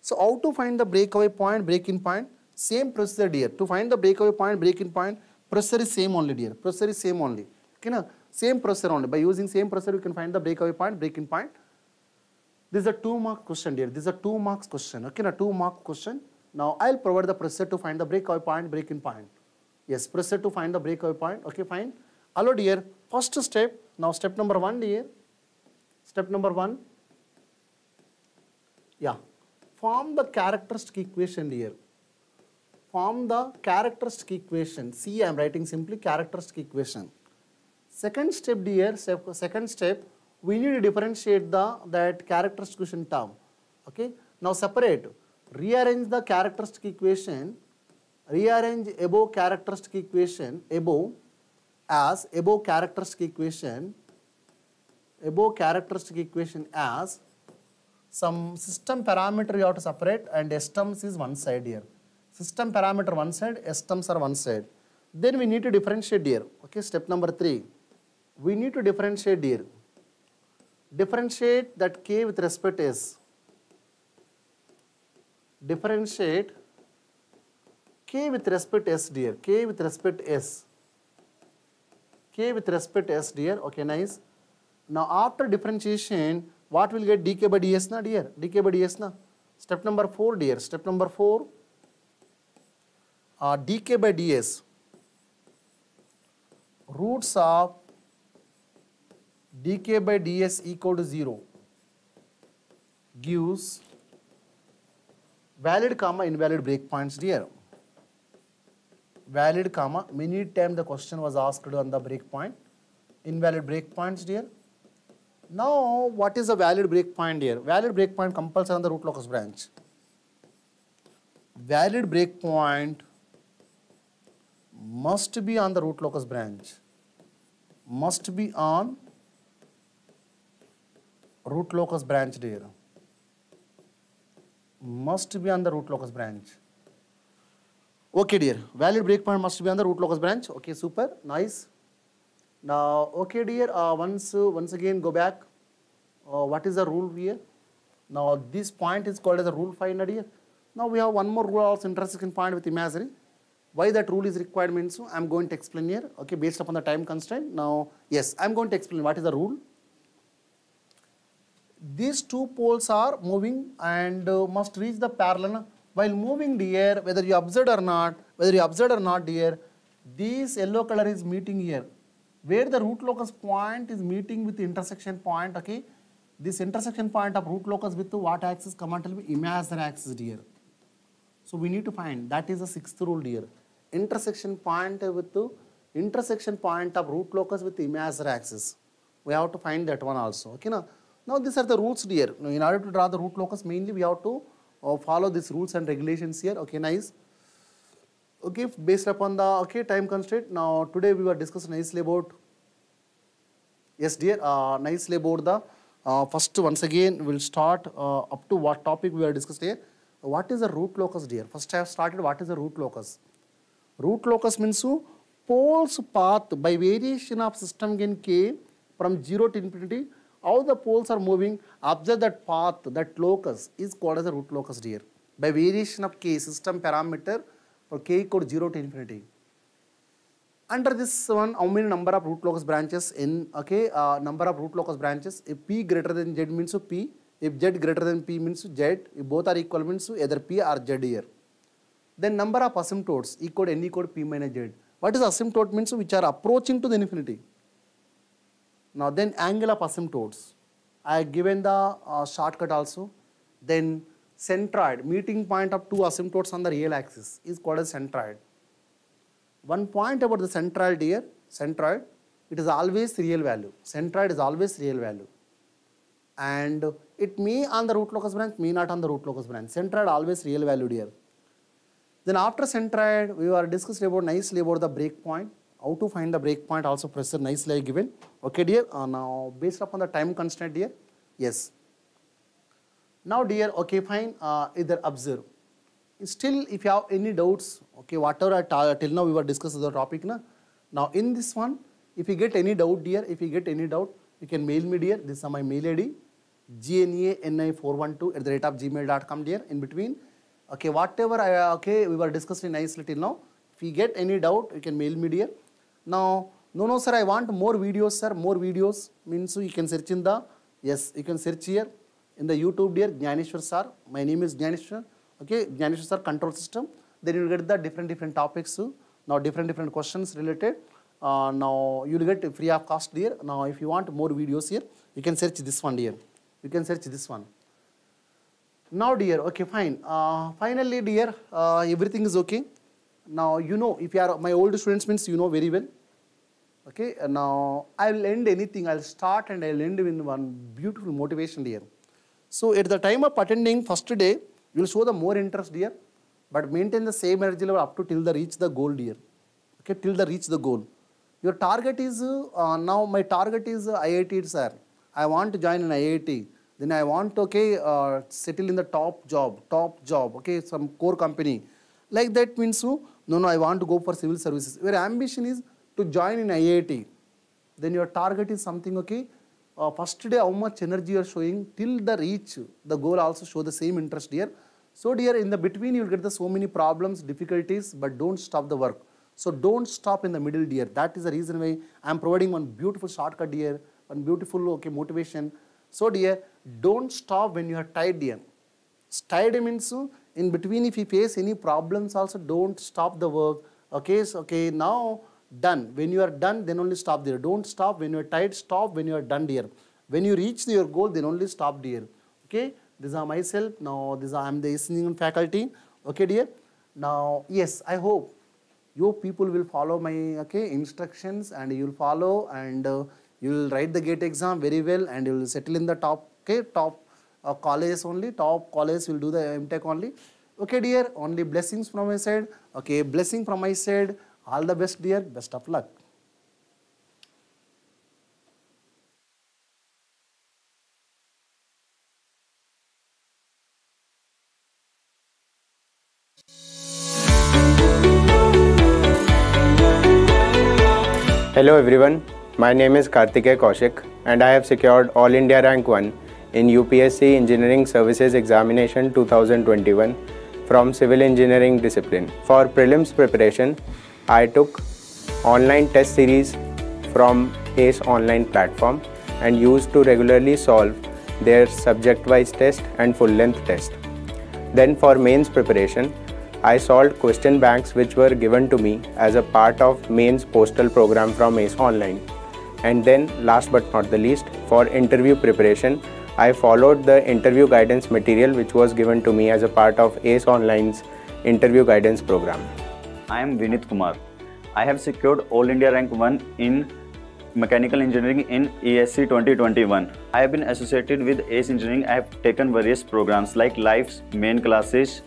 So how to find the breakaway point, break-in point? Same procedure here. To find the breakaway point, break-in point, procedure is same only dear. Procedure is same only. Okay, na? Same procedure only. By using same procedure, we can find the breakaway point, break-in point. This is a 2-mark question dear. This is a 2-mark question. Okay, na? 2-mark question. Now I'll provide the procedure to find the breakaway point, break-in point. Yes, procedure to find the breakaway point. Okay, fine. Hello dear. First step. Now step number 1 dear. Step number 1. Yeah. Form the characteristic equation here. Form the characteristic equation. See, I am writing simply characteristic equation. Second step dear, second step, we need to differentiate that characteristic equation term. Okay. Now separate. Rearrange the characteristic equation, rearrange above characteristic equation, above as as some system parameter you have to separate, and S terms is one side here. System parameter one side, S terms are one side. Then we need to differentiate here. Okay, step number 3. We need to differentiate here. Differentiate that K with respect to S. Differentiate K with respect S dear, K with respect S, dear, okay, nice. Now after differentiation, what will get dk by ds na dear, Step number 4 dear, dk by ds, roots of dk by ds equal to 0 gives valid comma invalid breakpoints dear. Valid comma, many times the question was asked on the breakpoint. Invalid breakpoints dear. Now what is a valid breakpoint dear? Valid breakpoint compulsory on the root locus branch. Valid breakpoint must be on the root locus branch. Must be on root locus branch dear. Must be on the root locus branch. Okay dear, valid breakpoint must be on the root locus branch. Okay, super, nice. Now, okay dear, once again go back. What is the rule here? Now this point is called as a rule 5 dear. Now we have one more rule also, intersection point with imaginary. Why that rule is required means I am going to explain here. Okay, based upon the time constraint. Now, yes, I am going to explain what is the rule. These two poles are moving and must reach the parallel. While moving dear, whether you observed or not, dear, this yellow color is meeting here. Where the root locus point is meeting with the intersection point, okay? This intersection point of root locus with what axis? Come on, tell me, imaginary axis dear. So we need to find, that is the 6th rule dear. Intersection point with the intersection point of root locus with imaginary axis. We have to find that one also, okay? Now these are the rules dear. Now, in order to draw the root locus, mainly we have to follow these rules and regulations here. Okay, nice. Okay, based upon the time constraint. Now today we were discussing nicely about the first. Once again we'll start up to what topic we are discussed here. What is the root locus dear? First I have started what is the root locus. Root locus means poles path by variation of system gain k from 0 to infinity. How the poles are moving, observe that path, that locus is called as a root locus dear. By variation of k, system parameter for k equal to 0 to infinity. Under this one, how many number of root locus branches n? Okay, number of root locus branches. If p greater than z means p. If z greater than p means z. If both are equal means either p or z here. Then number of asymptotes equal to n equal to p minus z. What is asymptote means? Which are approaching to the infinity. Now then angle of asymptotes. I have given the shortcut also. Then centroid, meeting point of two asymptotes on the real axis is called as centroid. One point about the centroid here, centroid, it is always real value. Centroid is always real value. And it may on the root locus branch, may not on the root locus branch. Centroid always real value here. Then after centroid, we were discussed about nicely about the breakpoint. How to find the breakpoint also professor nicely given. Okay dear, now based upon the time constraint dear, yes. Now dear, okay fine, either observe. Still, if you have any doubts, okay, whatever till now we were discussing the topic, na? Now in this one, if you get any doubt, dear, if you get any doubt, you can mail me, dear. This is my mail ID, gnaani412@gmail.com, dear. In between, okay, whatever I, okay, we were discussing nicely till now. If you get any doubt, you can mail me, dear. Now, no, sir, I want more videos, sir. More videos means you can search in the, yes, you can search here in the YouTube, dear. Gnaneshwar sir, my name is Gnaneshwar. Okay, Gnaneshwar sir, control system. Then you will get the different topics. Now different questions related. Now you will get free of cost here. Now if you want more videos here, you can search this one here. You can search this one. Now dear, okay fine. Finally dear, everything is okay. Now you know, if you are my old students means you know very well. Okay, now I will end anything. I will start and I will end with one beautiful motivation dear. So at the time of attending first day, you will show the more interest dear, but maintain the same energy level up to till the reach the goal dear. Okay, till the reach the goal. Your target is, now my target is IIT sir. I want to join an IIT. Then I want to, okay, settle in the top job, okay, some core company. Like that means, no, I want to go for civil services. Your ambition is to join in IIT. Then your target is something, okay. First day how much energy you are showing till the reach, the goal also show the same interest dear. So dear, in the between you will get the so many problems, difficulties, but don't stop the work. So don't stop in the middle dear. That is the reason why I am providing one beautiful shortcut dear, one beautiful okay motivation. So dear, don't stop when you are tired dear. Tired means in between if you face any problems also don't stop the work. Okay, so, okay now done. When you are done, then only stop there. Don't stop when you are tired, stop when you are done, dear. When you reach your goal, then only stop, dear. Okay, these are myself. Now, these are, I am the engineering faculty. Okay, dear. Now, yes, I hope you people will follow my, okay, instructions and you will follow and you will write the GATE exam very well and you will settle in the top, okay, top colleges only. Top colleges will do the MTech only. Okay, dear, only blessings from my side. Okay, blessing from my side. All the best, dear. Best of luck. Hello everyone. My name is Kartikey Kaushik and I have secured All India Rank 1 in UPSC Engineering Services Examination 2021 from Civil Engineering discipline. For prelims preparation, I took online test series from ACE online platform and used to regularly solve their subject-wise test and full-length test. Then for mains preparation, I solved question banks which were given to me as a part of mains postal program from ACE online. And then last but not the least, for interview preparation, I followed the interview guidance material which was given to me as a part of ACE online's interview guidance program. I am Vinit Kumar. I have secured All India Rank 1 in Mechanical Engineering in ESE 2021. I have been associated with ACE Engineering. I have taken various programs like Life's main classes,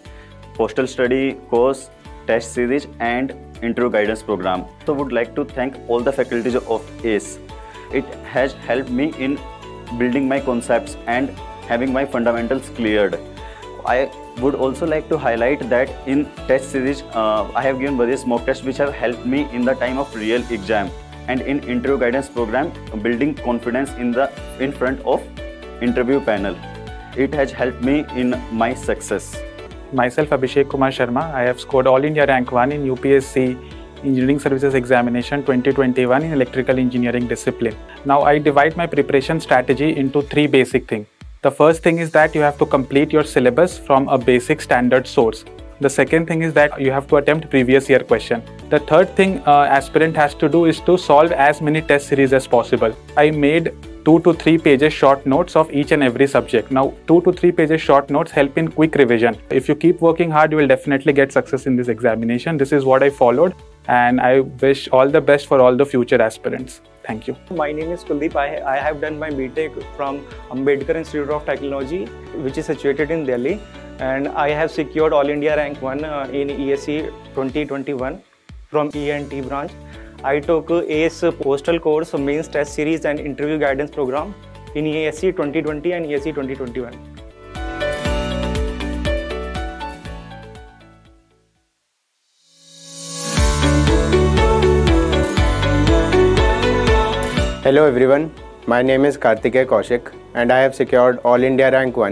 Postal Study course, Test Series and Intro Guidance program. So would like to thank all the faculties of ACE. It has helped me in building my concepts and having my fundamentals cleared. I would also like to highlight that in test series, I have given various mock tests which have helped me in the time of real exam, and in interview guidance program, building confidence in front of interview panel. It has helped me in my success. Myself, Abhishek Kumar Sharma. I have scored All India Rank 1 in UPSC Engineering Services Examination 2021 in Electrical Engineering discipline. Now I divide my preparation strategy into three basic things. The first thing is that you have to complete your syllabus from a basic standard source. The second thing is that you have to attempt previous year question. The third thing aspirant has to do is to solve as many test series as possible. I made 2 to 3 pages short notes of each and every subject. Now 2 to 3 pages short notes help in quick revision. If you keep working hard, you will definitely get success in this examination. This is what I followed, and I wish all the best for all the future aspirants. Thank you. My name is Kuldeep. I have done my BTECH from Ambedkar Institute of Technology, which is situated in Delhi, and I have secured All India Rank 1 in ESE 2021 from E&T branch. I took ACE postal course, mains test series and interview guidance program in ESE 2020 and ESE 2021. Hello everyone, my name is Kartikey Kaushik and I have secured All India Rank 1